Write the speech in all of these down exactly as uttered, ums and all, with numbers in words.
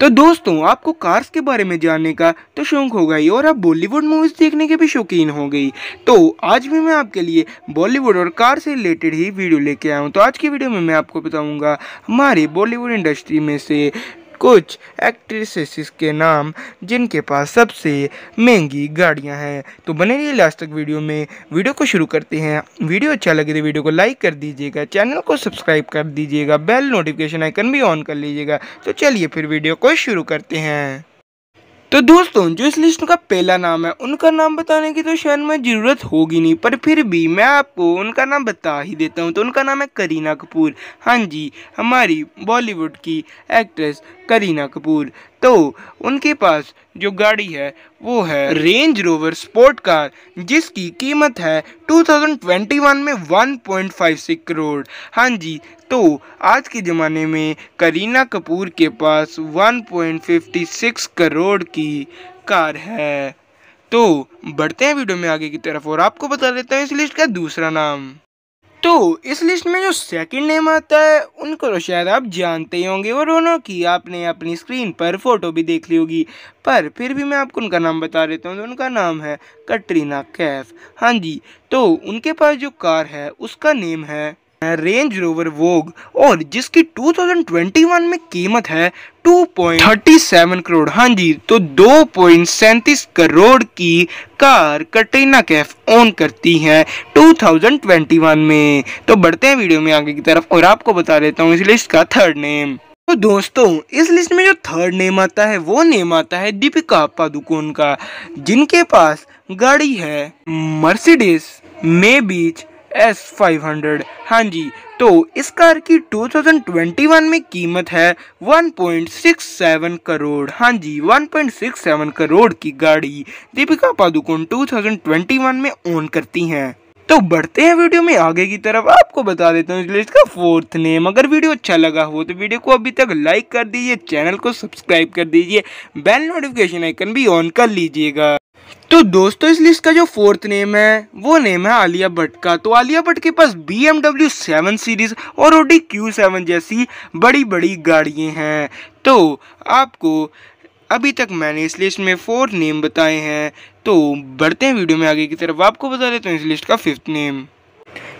तो दोस्तों आपको कार्स के बारे में जानने का तो शौक होगा ही और आप बॉलीवुड मूवीज़ देखने के भी शौकीन हो गई। तो आज भी मैं आपके लिए बॉलीवुड और कार से रिलेटेड ही वीडियो लेके आया हूँ। तो आज की वीडियो में मैं आपको बताऊंगा हमारी बॉलीवुड इंडस्ट्री में से कुछ एक्ट्रेसेस के नाम जिनके पास सबसे महंगी गाड़ियां हैं। तो बने रहिए लास्ट तक वीडियो में। वीडियो को शुरू करते हैं। वीडियो अच्छा लगे तो वीडियो को लाइक कर दीजिएगा, चैनल को सब्सक्राइब कर दीजिएगा, बेल नोटिफिकेशन आइकन भी ऑन कर लीजिएगा। तो चलिए फिर वीडियो को शुरू करते हैं। तो दोस्तों जो इस लिस्ट का पहला नाम है उनका नाम बताने की तो शायद में ज़रूरत होगी नहीं, पर फिर भी मैं आपको उनका नाम बता ही देता हूं। तो उनका नाम है करीना कपूर। हाँ जी, हमारी बॉलीवुड की एक्ट्रेस करीना कपूर। तो उनके पास जो गाड़ी है वो है रेंज रोवर स्पोर्ट कार, जिसकी कीमत है दो हज़ार इक्कीस में एक पॉइंट पाँच छह करोड़। हाँ जी, तो आज के ज़माने में करीना कपूर के पास एक पॉइंट पाँच छह करोड़ की कार है। तो बढ़ते हैं वीडियो में आगे की तरफ और आपको बता देता हूँ इस लिस्ट का दूसरा नाम। तो इस लिस्ट में जो सेकंड नेम आता है उनको तो शायद आप जानते ही होंगे और उन्हों की आपने अपनी स्क्रीन पर फोटो भी देख ली होगी, पर फिर भी मैं आपको उनका नाम बता देता हूँ। तो उनका नाम है कैटरीना कैफ। हाँ जी, तो उनके पास जो कार है उसका नेम है रेंज रोवर वोग और जिसकी दो हज़ार इक्कीस में कीमत है दो पॉइंट तीन सात करोड़। हाँ जी, तो दो पॉइंट सैंतीस करोड़ की कार कैटरीना कैफ ओन करती है दो हज़ार इक्कीस में। तो बढ़ते हैं वीडियो में आगे की तरफ और आपको बता देता हूँ इस लिस्ट का थर्ड नेम। तो दोस्तों इस लिस्ट में जो थर्ड नेम आता है वो नेम आता है दीपिका पादुकोण का, जिनके पास गाड़ी है Mercedes Maybach S five hundred. हाँ जी, तो इस कार की दो हज़ार इक्कीस में कीमत है एक पॉइंट छह सात करोड़। हाँ जी, एक पॉइंट छह सात करोड़ की गाड़ी दीपिका पादुकोण दो हज़ार इक्कीस में ओन करती हैं। तो बढ़ते हैं वीडियो में आगे की तरफ। आपको बता देता हूँ इस लिस्ट का फोर्थ नेम। अगर वीडियो अच्छा लगा हो तो वीडियो को अभी तक लाइक कर दीजिए, चैनल को सब्सक्राइब कर दीजिए, बेल नोटिफिकेशन आइकन भी ऑन कर लीजिएगा। तो दोस्तों इस लिस्ट का जो फोर्थ नेम है वो नेम है आलिया भट्ट का। तो आलिया भट्ट के पास B M W seven series और ऑडी क्यू सेवन जैसी बड़ी बड़ी गाड़ियाँ हैं। तो आपको अभी तक मैंने इस लिस्ट में फोर नेम बताए हैं। तो बढ़ते हैं वीडियो में आगे की तरफ। आपको बता देता हूँ इस लिस्ट का फिफ्थ नेम।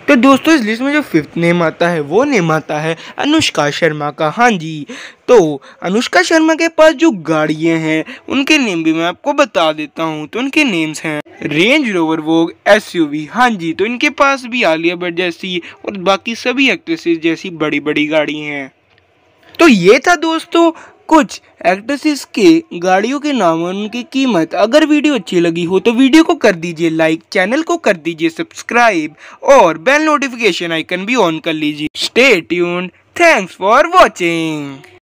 तो दोस्तों इस लिस्ट में जो फिफ्थ नेम आता है वो नेम आता है अनुष्का शर्मा का। हाँ जी, तो अनुष्का शर्मा के पास जो गाड़ियाँ हैं उनके नेम भी मैं आपको बता देता हूँ। तो उनके नेम्स हैं रेंज रोवर वोग एसयूवी। हाँ जी, तो इनके पास भी आलिया भट्ट जैसी और बाकी सभी एक्ट्रेसेस जैसी बड़ी बड़ी गाड़ी हैं। तो ये था दोस्तों कुछ एक्ट्रेसेस के गाड़ियों के नाम और उनकी कीमत। अगर वीडियो अच्छी लगी हो तो वीडियो को कर दीजिए लाइक, चैनल को कर दीजिए सब्सक्राइब और बेल नोटिफिकेशन आइकन भी ऑन कर लीजिए। Stay tuned. Thanks for watching.